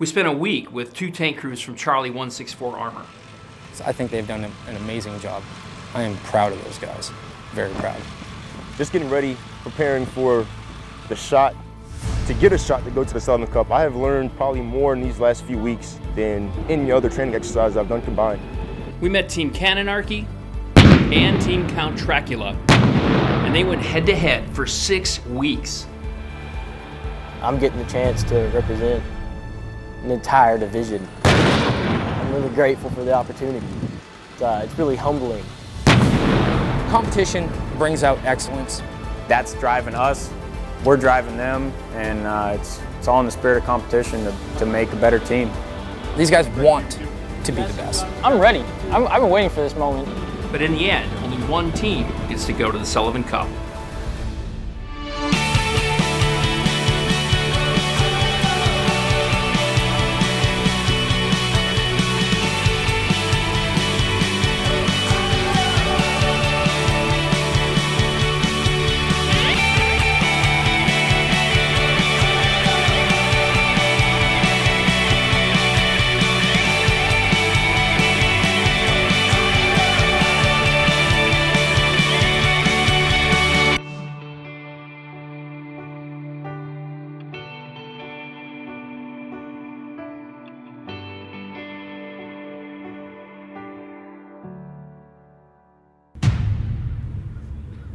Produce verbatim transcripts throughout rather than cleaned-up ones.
We spent a week with two tank crews from Charlie one sixty-four Armor. I think they've done an amazing job. I am proud of those guys, very proud. Just getting ready, preparing for the shot, to get a shot to go to the Sullivan Cup, I have learned probably more in these last few weeks than any other training exercise I've done combined. We met Team Cannonarchy and Team Count Dracula, and they went head to head for six weeks. I'm getting the chance to represent an entire division. I'm really grateful for the opportunity. It's, uh, it's really humbling. Competition brings out excellence. That's driving us. We're driving them, and uh, it's, it's all in the spirit of competition to, to make a better team. These guys want to be the best. I'm ready. I'm, I've been waiting for this moment. But in the end, only one team gets to go to the Sullivan Cup.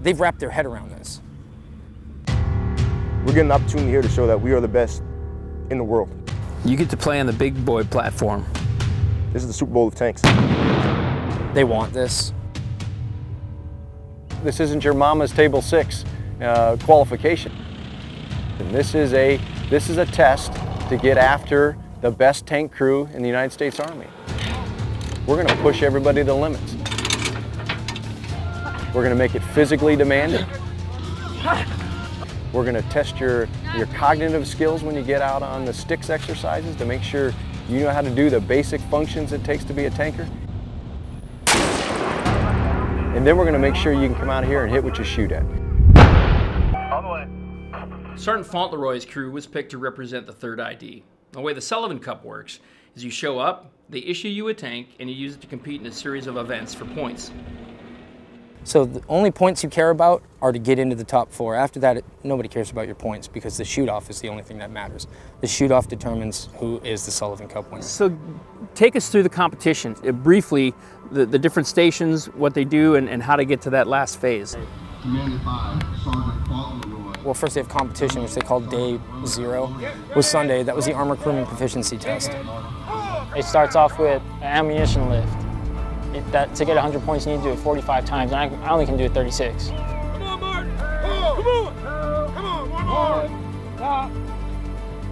They've wrapped their head around this. We're getting an opportunity here to show that we are the best in the world. You get to play on the big boy platform. This is the Super Bowl of tanks. They want this. This isn't your mama's table six uh, qualification. And this is a this is a test to get after the best tank crew in the United States Army. We're going to push everybody to the limits. We're going to make it physically demanding. We're going to test your, your cognitive skills when you get out on the sticks exercises to make sure you know how to do the basic functions it takes to be a tanker. And then we're going to make sure you can come out here and hit what you shoot at. All the way. Sergeant Fauntleroy's crew was picked to represent the third I D. The way the Sullivan Cup works is you show up, they issue you a tank, and you use it to compete in a series of events for points. So the only points you care about are to get into the top four. After that, it, nobody cares about your points because the shoot-off is the only thing that matters. The shoot-off determines who is the Sullivan Cup winner. So take us through the competition. It, briefly, the, the different stations, what they do, and, and how to get to that last phase. Well, first they have competition, which they call day zero. Was Sunday, that was the armor crewman proficiency test. It starts off with an ammunition lift. It, that, to get one hundred points, you need to do it forty-five times, and I, I only can do it thirty-six. Come on, Martin! Oh, come on! Oh, come on, one more! Ah.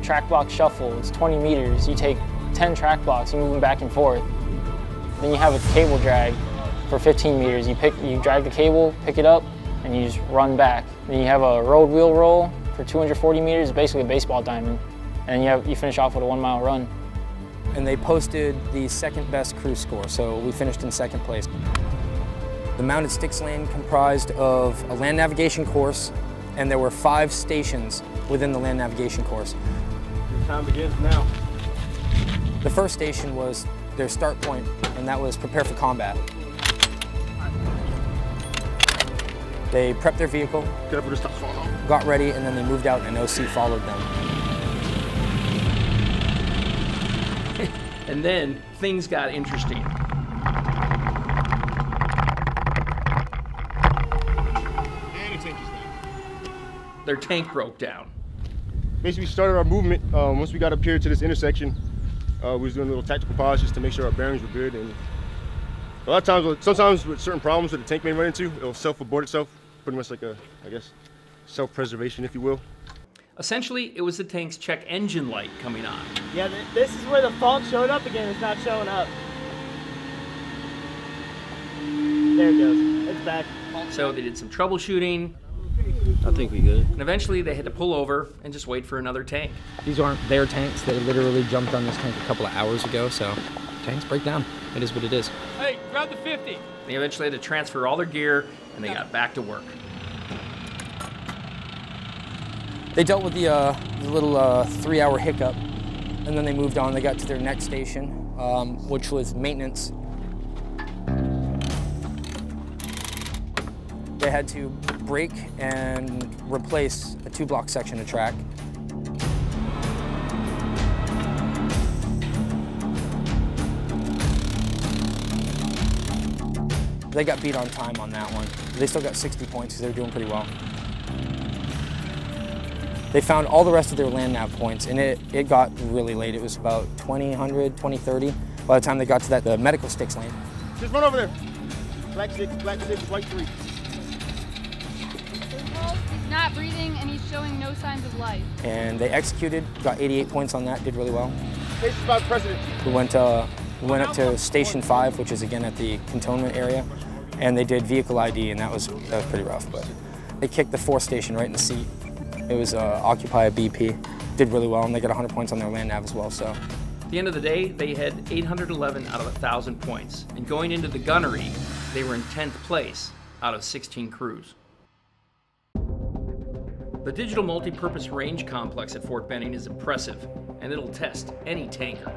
Track block shuffle, it's twenty meters. You take ten track blocks, you move them back and forth. Then you have a cable drag for fifteen meters. You, pick, you drag the cable, pick it up, and you just run back. Then you have a road wheel roll for two hundred forty meters, basically a baseball diamond. And you, have, you finish off with a one-mile run. And they posted the second best crew score, so we finished in second place. The mounted sticks lane comprised of a land navigation course, and there were five stations within the land navigation course. Your time begins now. The first station was their start point, and that was prepare for combat. They prepped their vehicle, got ready, and then they moved out, and an O C followed them. And then things got interesting. And it's interesting. Their tank broke down. Basically, we started our movement. Um, once we got up here to this intersection, uh, we was doing a little tactical pause just to make sure our bearings were good. And a lot of times, sometimes with certain problems that the tank may run into, it'll self-abort itself, pretty much like a, I guess, self-preservation, if you will. Essentially, it was the tank's check engine light coming on. Yeah, th this is where the fault showed up again. It's not showing up. There it goes. It's back. So they did some troubleshooting. I think we good. And eventually, they had to pull over and just wait for another tank. These aren't their tanks. They literally jumped on this tank a couple of hours ago, so tanks break down. It is what it is. Hey, grab the fifty. They eventually had to transfer all their gear, and they got back to work. They dealt with the, uh, the little uh, three hour hiccup And then they moved on, they got to their next station, um, which was maintenance. They had to break and replace a two block section of track. They got beat on time on that one. They still got sixty points because they were doing pretty well. They found all the rest of their land nav points, and it, it got really late. It was about twenty, one hundred, twenty, thirty. By the time they got to that, the medical sticks lane. Just run over there. Black six, black six, white three. He's not breathing, and he's showing no signs of life. And they executed, got eighty-eight points on that, did really well. Case is about President. We went, uh, we went up to Station five, which is again at the cantonment area, and they did vehicle I D, and that was, that was pretty rough, but they kicked the fourth station right in the seat. It was uh, Occupy B P. Did really well, and they got one hundred points on their land nav as well, so. At the end of the day, they had eight hundred eleven out of one thousand points, and going into the gunnery, they were in tenth place out of sixteen crews. The digital multipurpose range complex at Fort Benning is impressive, and it'll test any tanker.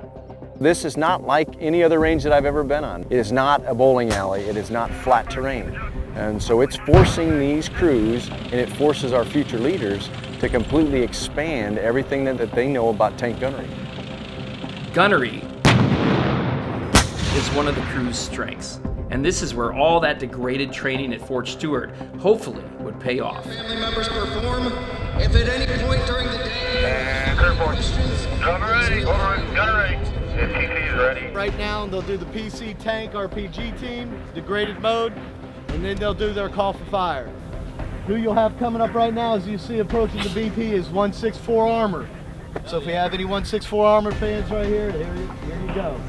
This is not like any other range that I've ever been on. It is not a bowling alley, it is not flat terrain. And so it's forcing these crews, and it forces our future leaders to completely expand everything that, that they know about tank gunnery. Gunnery is one of the crew's strengths. And this is where all that degraded training at Fort Stewart hopefully would pay off. Family members perform. If at any point during the day, uh, clear force. Cover ready, over ready, gunner ready. F T T is ready. Right now they'll do the P C tank R P G team, degraded mode, and then they'll do their call for fire. Who you'll have coming up right now, as you see approaching the B P, is one sixty-four Armor. So if we have any one sixty-four Armor fans right here, here you, here you go.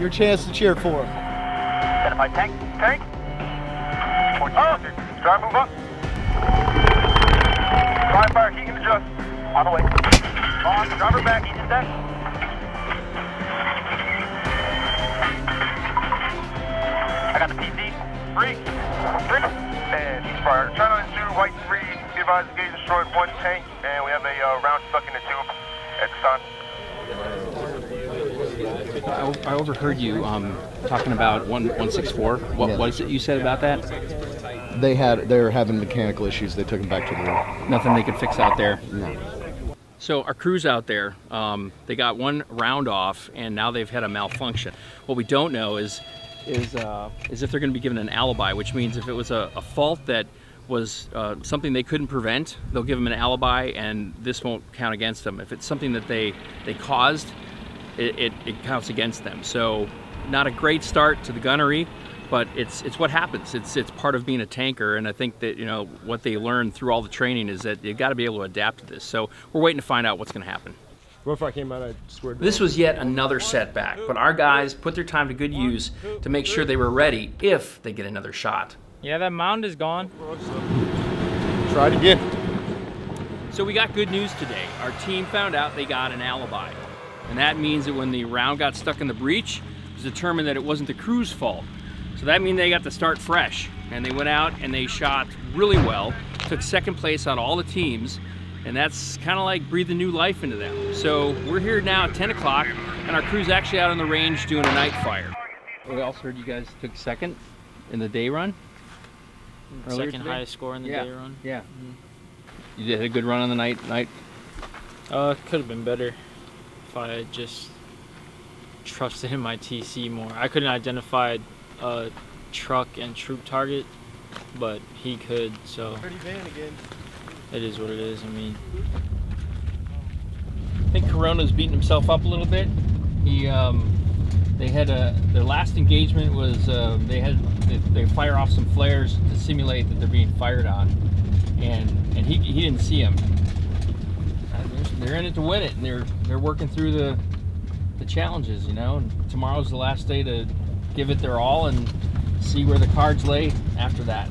Your chance to cheer for them. Identify tank, tank. Oh, try to move up. Drive fire, he can adjust. On the way. On, driver back, engine back. I got the P C. Three. Three. And fire. Turn on two, white three. Be advised, engage, destroy one tank. And we have a uh, round stuck in the tube at the time. I, I overheard you um, talking about one sixty-four. What yeah. was it you said about that? They had, they were having mechanical issues. They took them back to the room. Nothing they could fix out there? No. So our crew's out there, um, they got one round off, and now they've had a malfunction. What we don't know is Is, uh, is if they're going to be given an alibi, which means if it was a, a fault that was uh, something they couldn't prevent, they'll give them an alibi and this won't count against them. If it's something that they, they caused, it, it, it counts against them. So not a great start to the gunnery, but it's, it's what happens. It's, it's part of being a tanker, and I think that, you know, what they learned through all the training is that you've got to be able to adapt to this. So we're waiting to find out what's going to happen. What if I came out, I swear. This was yet another setback, but our guys put their time to good use to make sure they were ready if they get another shot. Yeah, that mound is gone. Try it again. So we got good news today. Our team found out they got an alibi. And that means that when the round got stuck in the breech, it was determined that it wasn't the crew's fault. So that means they got to start fresh. And they went out and they shot really well, took second place on all the teams, and that's kind of like breathing new life into them. So we're here now at ten o'clock, and our crew's actually out on the range doing a night fire. We also heard you guys took second in the day run. Second highest score in the yeah. day run. Yeah. Mm-hmm. You did a good run on the night night. Uh, could have been better if I had just trusted in my T C more. I couldn't identify a truck and troop target, but he could. So. Pretty van again. It is what it is. I mean, I think Corona's beating himself up a little bit. He, um, they had a, their last engagement was uh, they had they, they fire off some flares to simulate that they're being fired on, and and he he didn't see them. They're in it to win it, and they're they're working through the the challenges, you know. And tomorrow's the last day to give it their all and see where the cards lay after that.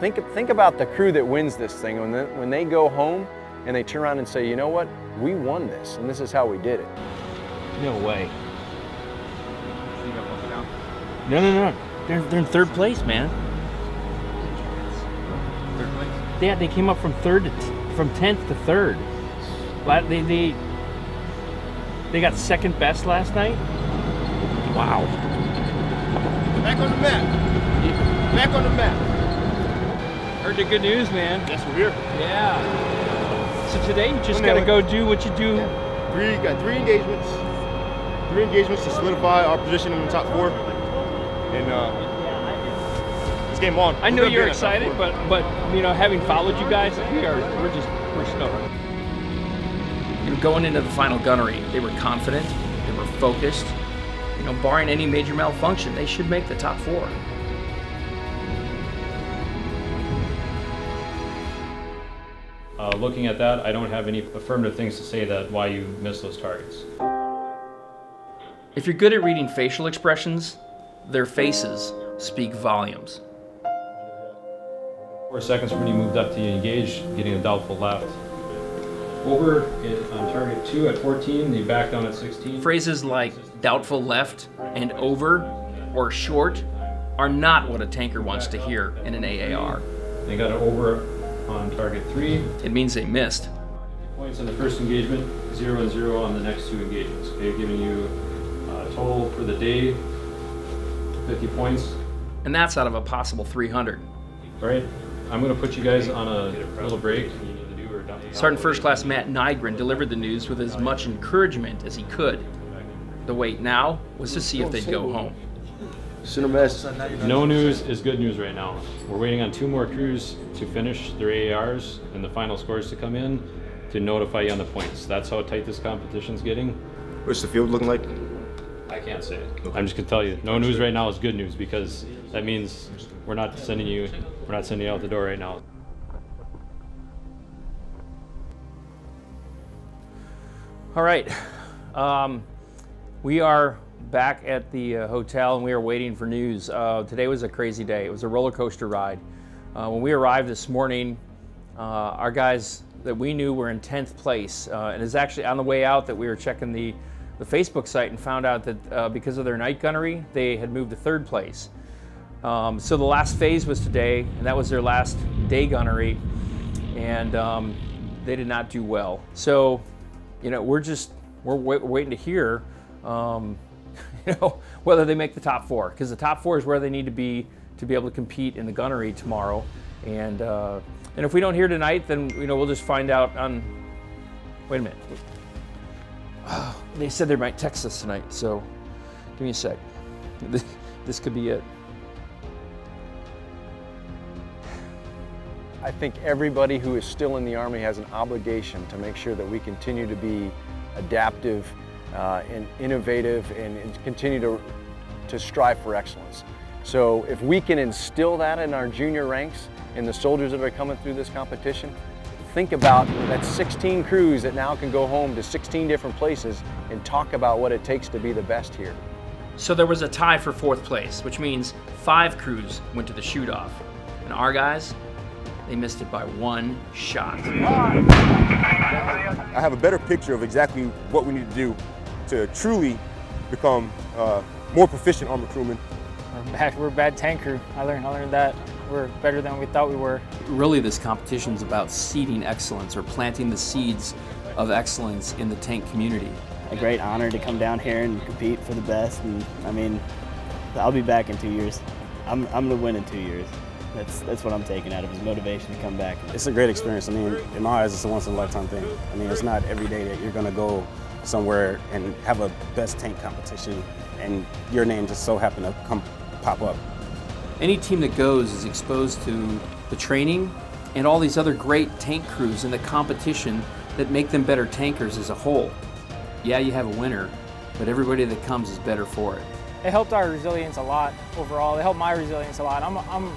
Think, think about the crew that wins this thing. When they, when they go home and they turn around and say, you know what, we won this, and this is how we did it. No way. No, no, no. They're, they're in third place, man. Third place? yeah, they came up from third to t from tenth to third. They they they got second best last night. Wow. Back on the map. Yeah. Back on the map. Heard the good news, man. Yes, we're here. Yeah. So today you just gotta go do what you do. Yeah. Three got three engagements. Three engagements to solidify our position in the top four. And uh, game on. I know you're excited, but but you know, having followed you guys, we are we're just we're stoked. You know, going into the final gunnery, they were confident, they were focused. You know, barring any major malfunction, they should make the top four. Uh, looking at that, I don't have any affirmative things to say that why you missed those targets. If you're good at reading facial expressions, their faces speak volumes. Four seconds when you moved up to engage, getting a doubtful left. Over on target two at fourteen, they backed on at sixteen. Phrases like doubtful left and over or short are not what a tanker wants to hear in an A A R. They got it over on target three. It means they missed. Points on the first engagement, zero and zero on the next two engagements. They've given you a total for the day, fifty points. And that's out of a possible three hundred. All right. I'm going to put you guys on a little break. Sergeant First Class Matt Nygren delivered the news with as much encouragement as he could. The wait now was to see if they'd go home. No news is good news right now. We're waiting on two more crews to finish their A A Rs and the final scores to come in to notify you on the points. That's how tight this competition's getting. What's the field looking like? I can't say it. I'm just going to tell you, no news right now is good news, because that means we're not sending you We're not sending you out the door right now. All right, um, we are back at the uh, hotel and we are waiting for news. Uh, today was a crazy day. It was a roller coaster ride. Uh, when we arrived this morning, uh, our guys that we knew were in tenth place. Uh, and it's actually on the way out that we were checking the, the Facebook site and found out that uh, because of their night gunnery, they had moved to third place. Um, so the last phase was today, and that was their last day gunnery, and um, they did not do well. So, you know, we're just, we're wait, waiting to hear, um, you know, whether they make the top four, because the top four is where they need to be to be able to compete in the gunnery tomorrow. And, uh, and if we don't hear tonight, then, you know, we'll just find out on, wait a minute. Oh, they said they might text us tonight, so give me a sec. This, this could be it. I think everybody who is still in the Army has an obligation to make sure that we continue to be adaptive uh, and innovative and, and continue to, to strive for excellence. So if we can instill that in our junior ranks and the soldiers that are coming through this competition, think about that sixteen crews that now can go home to sixteen different places and talk about what it takes to be the best here. So there was a tie for fourth place, which means five crews went to the shoot-off, and our guys, they missed it by one shot. I have a better picture of exactly what we need to do to truly become uh, more proficient armor crewmen. We're bad, we're a bad tank crew. I learned, I learned that we're better than we thought we were. Really, this competition is about seeding excellence, or planting the seeds of excellence in the tank community. A great honor to come down here and compete for the best. And I mean, I'll be back in two years. I'm, I'm gonna win in two years. That's, that's what I'm taking out of it, motivation to come back. It's a great experience. I mean, in my eyes, it's a once-in-a-lifetime thing. I mean, it's not every day that you're going to go somewhere and have a best tank competition and your name just so happened to come pop up. Any team that goes is exposed to the training and all these other great tank crews and the competition that make them better tankers as a whole. Yeah, you have a winner, but everybody that comes is better for it. It helped our resilience a lot overall. It helped my resilience a lot. I'm, I'm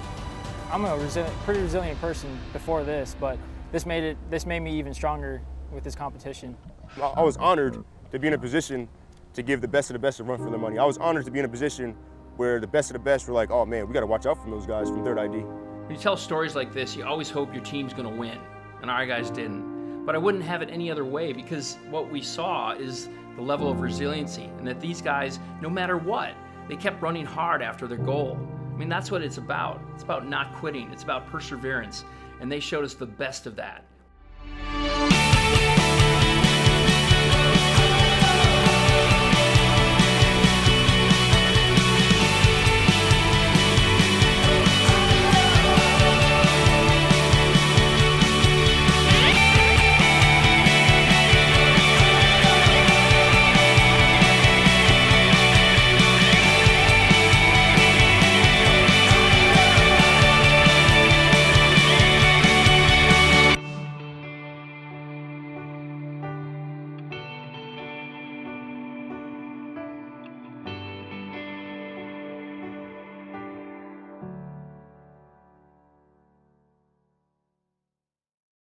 I'm a resilient, pretty resilient person before this, but this made it. This made me even stronger with this competition. I was honored to be in a position to give the best of the best a run for their money. I was honored to be in a position where the best of the best were like, oh man, we got to watch out for those guys from third I D. When you tell stories like this, you always hope your team's going to win, and our guys didn't. But I wouldn't have it any other way, because what we saw is the level of resiliency, and that these guys, no matter what, they kept running hard after their goal. I mean, that's what it's about. It's about not quitting. It's about perseverance. and they showed us the best of that.